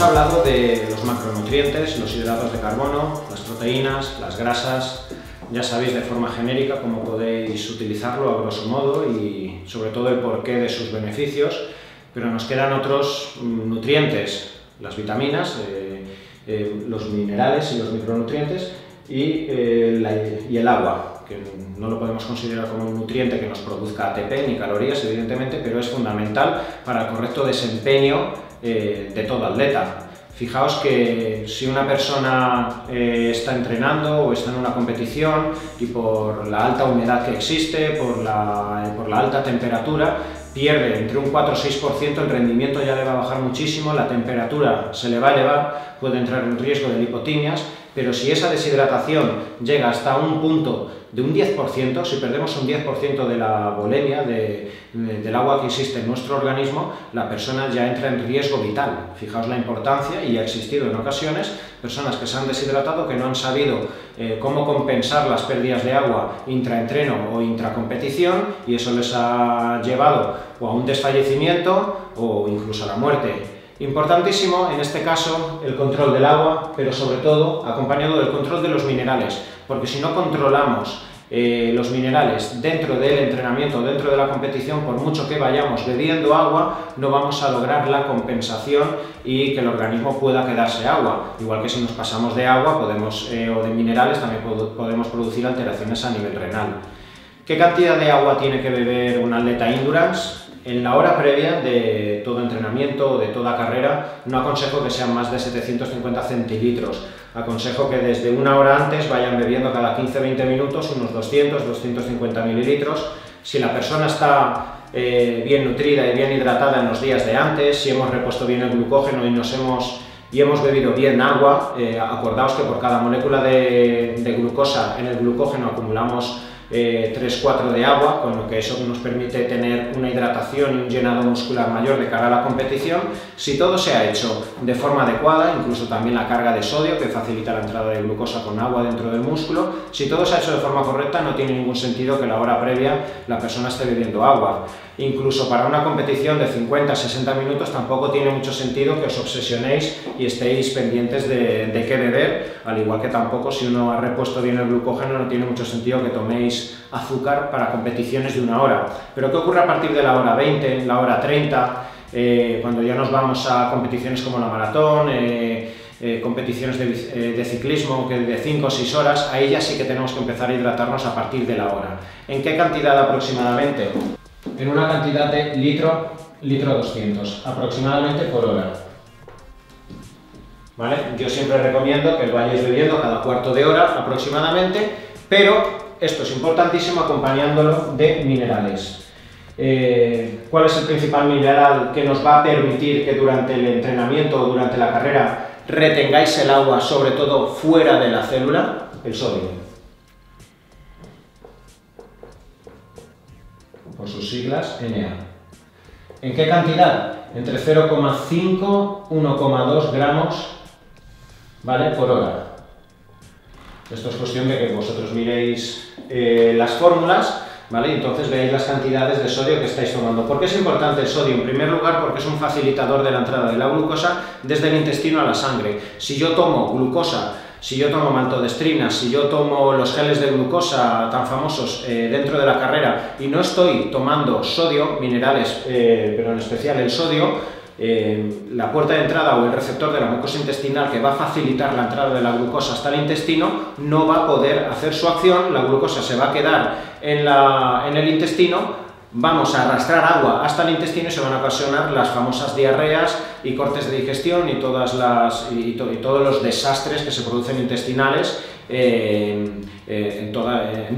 Hemos hablado de los macronutrientes, los hidratos de carbono, las proteínas, las grasas. Ya sabéis de forma genérica cómo podéis utilizarlo a grosso modo y sobre todo el porqué de sus beneficios, pero nos quedan otros nutrientes, las vitaminas, los minerales y los micronutrientes y el agua, que no lo podemos considerar como un nutriente que nos produzca ATP ni calorías, evidentemente, pero es fundamental para el correcto desempeño de todo atleta. Fijaos que si una persona está entrenando o está en una competición y por la alta humedad que existe, por la alta temperatura, pierde entre un 4 o 6%, el rendimiento ya le va a bajar muchísimo, la temperatura se le va a elevar, puede entrar en riesgo de lipotimias, pero si esa deshidratación llega hasta un punto de un 10%, si perdemos un 10% de la volemia del agua que existe en nuestro organismo, la persona ya entra en riesgo vital. Fijaos la importancia, y ha existido en ocasiones personas que se han deshidratado, que no han sabido cómo compensar las pérdidas de agua intraentreno o intracompetición, y eso les ha llevado o a un desfallecimiento o incluso a la muerte. Importantísimo, en este caso, el control del agua, pero sobre todo acompañado del control de los minerales, porque si no controlamos los minerales dentro del entrenamiento, dentro de la competición, por mucho que vayamos bebiendo agua, no vamos a lograr la compensación y que el organismo pueda quedarse agua. Igual que si nos pasamos de agua podemos, o de minerales, también podemos producir alteraciones a nivel renal. ¿Qué cantidad de agua tiene que beber un atleta endurance? En la hora previa de todo entrenamiento o de toda carrera no aconsejo que sean más de 750 centilitros. Aconsejo que desde una hora antes vayan bebiendo cada 15-20 minutos unos 200-250 mililitros. Si la persona está bien nutrida y bien hidratada en los días de antes, si hemos repuesto bien el glucógeno y hemos bebido bien agua, acordaos que por cada molécula de glucosa en el glucógeno acumulamos 3-4 de agua, con lo que eso nos permite tener una hidratación y un llenado muscular mayor de cara a la competición. Si todo se ha hecho de forma adecuada, incluso también la carga de sodio que facilita la entrada de glucosa con agua dentro del músculo, si todo se ha hecho de forma correcta, no tiene ningún sentido que la hora previa la persona esté bebiendo agua. Incluso para una competición de 50-60 minutos tampoco tiene mucho sentido que os obsesionéis y estéis pendientes de qué beber, al igual que tampoco, si uno ha repuesto bien el glucógeno, no tiene mucho sentido que toméis azúcar para competiciones de una hora. Pero ¿qué ocurre a partir de la hora 20, la hora 30, cuando ya nos vamos a competiciones como la maratón, competiciones de ciclismo que de 5 o 6 horas? Ahí ya sí que tenemos que empezar a hidratarnos a partir de la hora. ¿En qué cantidad aproximadamente? En una cantidad de litro 200 aproximadamente por hora. ¿Vale? Yo siempre recomiendo que lo vayáis bebiendo cada cuarto de hora aproximadamente, pero esto es importantísimo acompañándolo de minerales. ¿Cuál es el principal mineral que nos va a permitir que durante el entrenamiento o durante la carrera retengáis el agua, sobre todo fuera de la célula? El sodio. Por sus siglas, Na. ¿En qué cantidad? Entre 0,5 y 1,2 gramos, ¿vale?, por hora. Esto es cuestión de que vosotros miréis las fórmulas, ¿vale?, y entonces veáis las cantidades de sodio que estáis tomando. ¿Por qué es importante el sodio? En primer lugar, porque es un facilitador de la entrada de la glucosa desde el intestino a la sangre. Si yo tomo glucosa, si yo tomo maltodextrinas, si yo tomo los geles de glucosa tan famosos dentro de la carrera y no estoy tomando sodio, minerales, pero en especial el sodio, la puerta de entrada o el receptor de la mucosa intestinal que va a facilitar la entrada de la glucosa hasta el intestino no va a poder hacer su acción, la glucosa se va a quedar en el intestino, vamos a arrastrar agua hasta el intestino y se van a ocasionar las famosas diarreas y cortes de digestión y todos los desastres que se producen intestinales en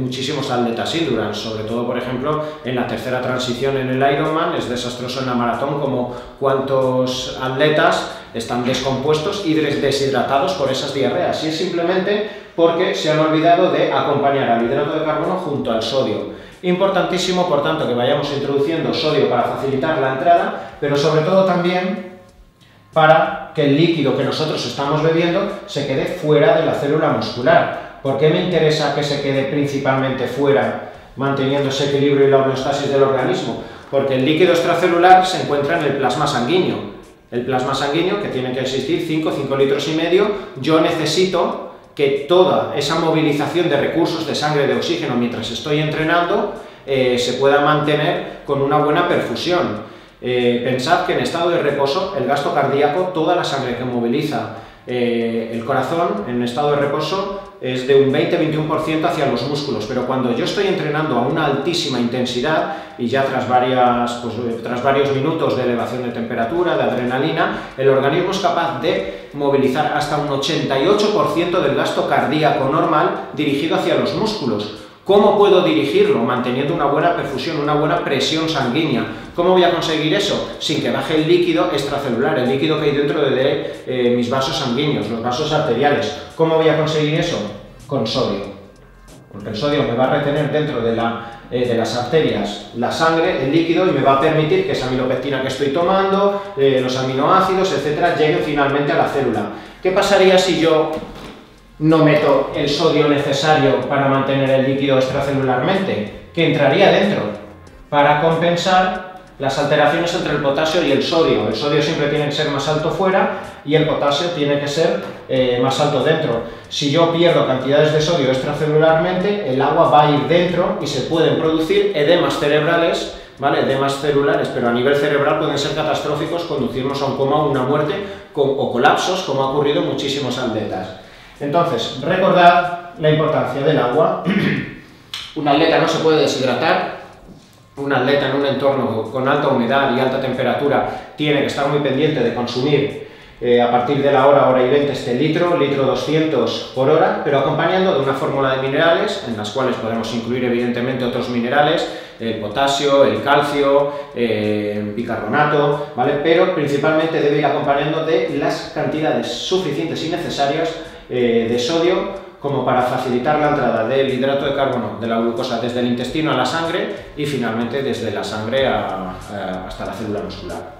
muchísimos atletas endurance, sobre todo, por ejemplo, en la tercera transición en el Ironman. Es desastroso en la maratón como cuántos atletas están descompuestos y deshidratados por esas diarreas, y es simplemente porque se han olvidado de acompañar al hidrato de carbono junto al sodio. Importantísimo, por tanto, que vayamos introduciendo sodio para facilitar la entrada, pero sobre todo también para que el líquido que nosotros estamos bebiendo se quede fuera de la célula muscular. ¿Por qué me interesa que se quede principalmente fuera, manteniendo ese equilibrio y la homeostasis del organismo? Porque el líquido extracelular se encuentra en el plasma sanguíneo. el plasma sanguíneo, que tiene que existir 5,5,5 litros, yo necesito que toda esa movilización de recursos de sangre, de oxígeno, mientras estoy entrenando, se pueda mantener con una buena perfusión. Pensad que en estado de reposo, el gasto cardíaco, toda la sangre que moviliza el corazón en estado de reposo es de un 20-21% hacia los músculos, pero cuando yo estoy entrenando a una altísima intensidad y ya tras varios minutos de elevación de temperatura, de adrenalina, el organismo es capaz de movilizar hasta un 88% del gasto cardíaco normal dirigido hacia los músculos. ¿Cómo puedo dirigirlo? Manteniendo una buena perfusión, una buena presión sanguínea. ¿Cómo voy a conseguir eso? Sin que baje el líquido extracelular, el líquido que hay dentro de mis vasos sanguíneos, los vasos arteriales. ¿Cómo voy a conseguir eso? Con sodio. Porque el sodio me va a retener dentro de las arterias la sangre, el líquido, y me va a permitir que esa amilopectina que estoy tomando, los aminoácidos, etcétera, lleguen finalmente a la célula. ¿Qué pasaría si yo no meto el sodio necesario para mantener el líquido extracelularmente? Que entraría dentro para compensar las alteraciones entre el potasio y el sodio. El sodio siempre tiene que ser más alto fuera y el potasio tiene que ser más alto dentro. Si yo pierdo cantidades de sodio extracelularmente, el agua va a ir dentro y se pueden producir edemas cerebrales, ¿vale? Edemas celulares, pero a nivel cerebral pueden ser catastróficos, conducirnos a un coma, una muerte o colapsos, como ha ocurrido en muchísimos atletas. Entonces, recordad la importancia del agua. Un atleta no se puede deshidratar. Un atleta en un entorno con alta humedad y alta temperatura tiene que estar muy pendiente de consumir a partir de la hora y 20 este litro 200 por hora, pero acompañando de una fórmula de minerales, en las cuales podemos incluir evidentemente otros minerales, el potasio, el calcio, bicarbonato, ¿vale? Pero principalmente debe ir acompañando de las cantidades suficientes y necesarias de sodio como para facilitar la entrada del hidrato de carbono, de la glucosa, desde el intestino a la sangre y finalmente desde la sangre hasta la célula muscular.